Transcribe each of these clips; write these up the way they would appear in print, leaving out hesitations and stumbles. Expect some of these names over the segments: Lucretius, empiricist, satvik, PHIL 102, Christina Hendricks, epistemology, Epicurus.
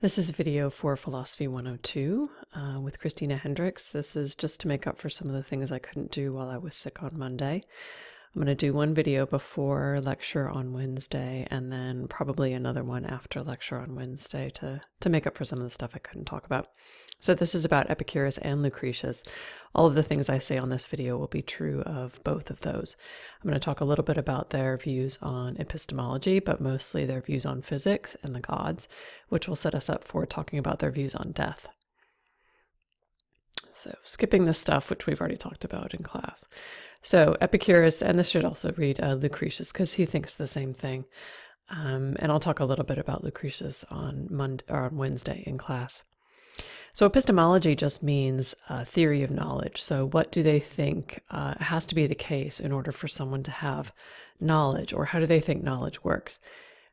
This is video for Philosophy 102 with Christina Hendricks. This is just to make up for some of the things I couldn't do while I was sick on Monday. I'm going to do one video before lecture on Wednesday and then probably another one after lecture on Wednesday to make up for some of the stuff I couldn't talk about. So this is about Epicurus and Lucretius. All of the things I say on this video will be true of both of those. I'm going to talk a little bit about their views on epistemology, but mostly their views on physics and the gods, which will set us up for talking about their views on death. So skipping this stuff, which we've already talked about in class. So Epicurus, and this should also read Lucretius, because he thinks the same thing. And I'll talk a little bit about Lucretius on Wednesday in class. So epistemology just means theory of knowledge. So what do they think has to be the case in order for someone to have knowledge, or how do they think knowledge works?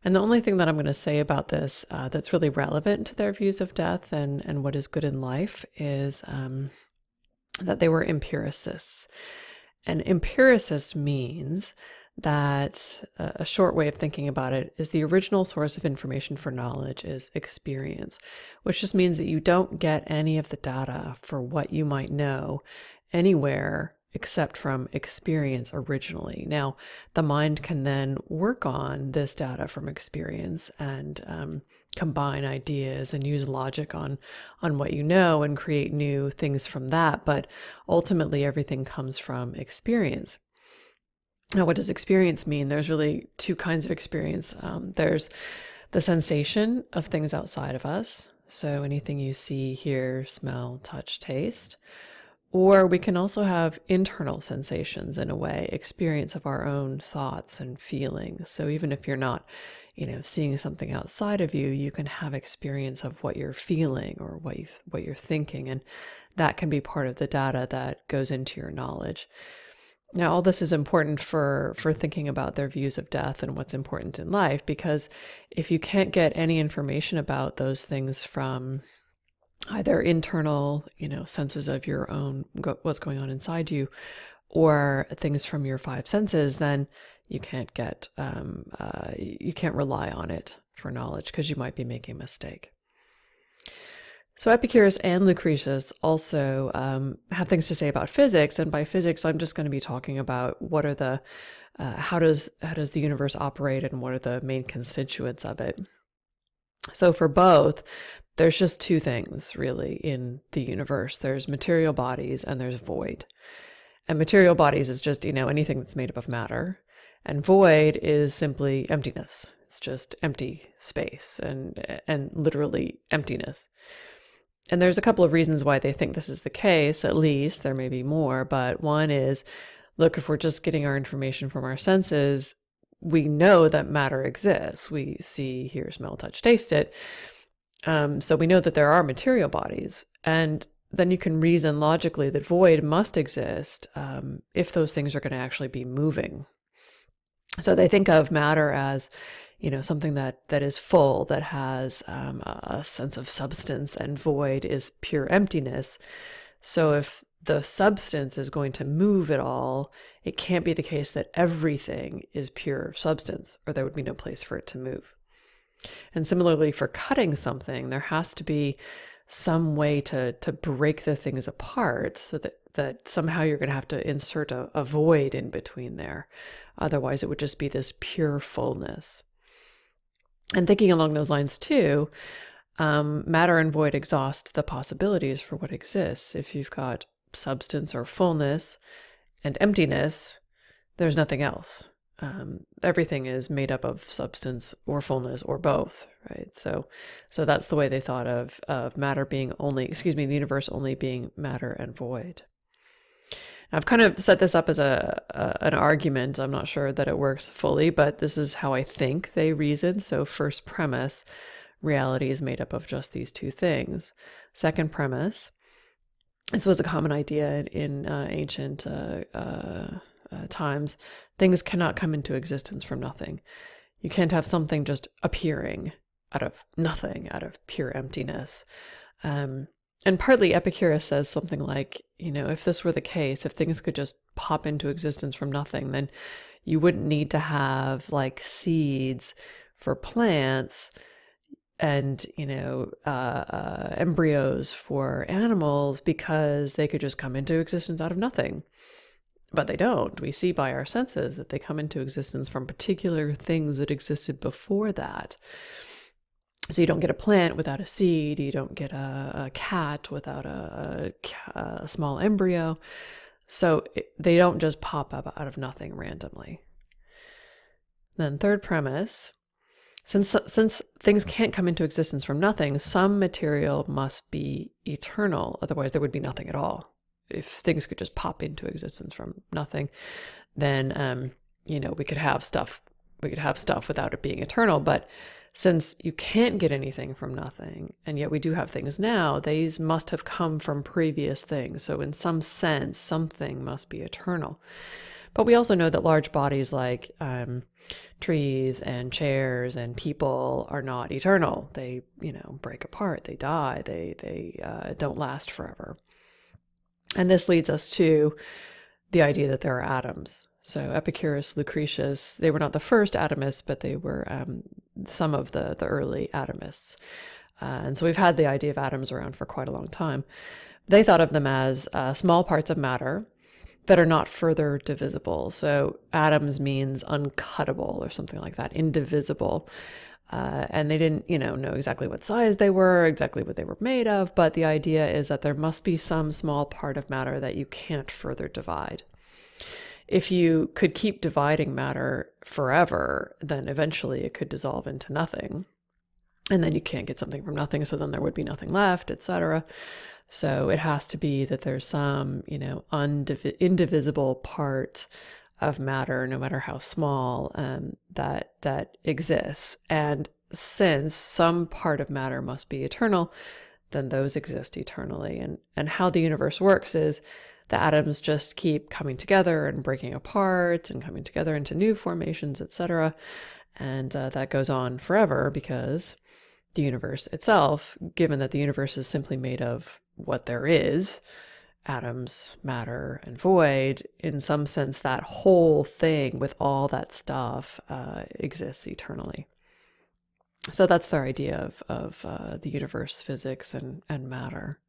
And the only thing that I'm going to say about this that's really relevant to their views of death and what is good in life is that they were empiricists. An empiricist means that a short way of thinking about it is the original source of information for knowledge is experience, which just means that you don't get any of the data for what you might know anywhere except from experience originally. Now, the mind can then work on this data from experience and combine ideas and use logic on what you know and create new things from that. But ultimately, everything comes from experience. Now, what does experience mean? There's really two kinds of experience. There's the sensation of things outside of us. So anything you see, hear, smell, touch, taste. Or we can also have internal sensations in a way, experience of our own thoughts and feelings. So even if you're not, seeing something outside of you, you can have experience of what you're feeling or what you're thinking. And that can be part of the data that goes into your knowledge. Now, all this is important for thinking about their views of death and what's important in life, because if you can't get any information about those things from either internal, senses of your own, what's going on inside you, or things from your five senses, then you can't get, you can't rely on it for knowledge because you might be making a mistake. So Epicurus and Lucretius also have things to say about physics, and by physics, I'm just going to be talking about what are the, how does the universe operate, and what are the main constituents of it. So for both, there's just two things really in the universe: there's material bodies and there's void. And material bodies is just anything that's made up of matter, and void is simply emptiness. It's just empty space and literally emptiness. And there's a couple of reasons why they think this is the case, at least. There may be more, but one is, look, if we're just getting our information from our senses, we know that matter exists. We see, hear, smell, touch, taste it. So we know that there are material bodies. And then you can reason logically that void must exist if those things are going to actually be moving. So they think of matter as something that is full, that has a sense of substance, and void is pure emptiness. So if the substance is going to move at all, it can't be the case that everything is pure substance, or there would be no place for it to move. And similarly, for cutting something, there has to be some way to break the things apart so that somehow you're going to have to insert a void in between there. Otherwise, it would just be this pure fullness. And thinking along those lines too, matter and void exhaust the possibilities for what exists. If you've got substance or fullness and emptiness, there's nothing else. Everything is made up of substance or fullness or both, right? So that's the way they thought of matter being only, the universe only being matter and void. I've kind of set this up as an argument. I'm not sure that it works fully, but this is how I think they reason. So first premise, reality is made up of just these two things. Second premise, this was a common idea in ancient times, things cannot come into existence from nothing. You can't have something just appearing out of nothing, out of pure emptiness. And partly Epicurus says something like, if this were the case, if things could just pop into existence from nothing, then you wouldn't need to have like seeds for plants. and, you know, embryos for animals because they could just come into existence out of nothing. But they don't. We see by our senses that they come into existence from particular things that existed before that. So you don't get a plant without a seed, you don't get a cat without a small embryo. So they don't just pop up out of nothing randomly. Then third premise, since things can't come into existence from nothing, some material must be eternal, otherwise there would be nothing at all. If things could just pop into existence from nothing, then, you know, we could have stuff without it being eternal. But since you can't get anything from nothing, and yet we do have things now, these must have come from previous things. So in some sense, something must be eternal. But we also know that large bodies like trees and chairs and people are not eternal. They, you know, break apart, they die, they don't last forever. And this leads us to the idea that there are atoms. So Epicurus, Lucretius, they were not the first atomists, but they were some of the early atomists. And so we've had the idea of atoms around for quite a long time. They thought of them as small parts of matter that are not further divisible. So atoms means uncuttable or something like that, indivisible. And they didn't, you know exactly what size they were, exactly what they were made of, but the idea is that there must be some small part of matter that you can't further divide. If you could keep dividing matter forever, then eventually it could dissolve into nothing. And then you can't get something from nothing, so then there would be nothing left, etc. So it has to be that there's some, you know, indivisible part of matter, no matter how small, that exists. And since some part of matter must be eternal, then those exist eternally. And how the universe works is the atoms just keep coming together and breaking apart and coming together into new formations, etc. And that goes on forever because the universe itself, given that the universe is simply made of what there is, atoms, matter, and void, in some sense that whole thing with all that stuff exists eternally. So that's their idea of the universe, physics, and matter.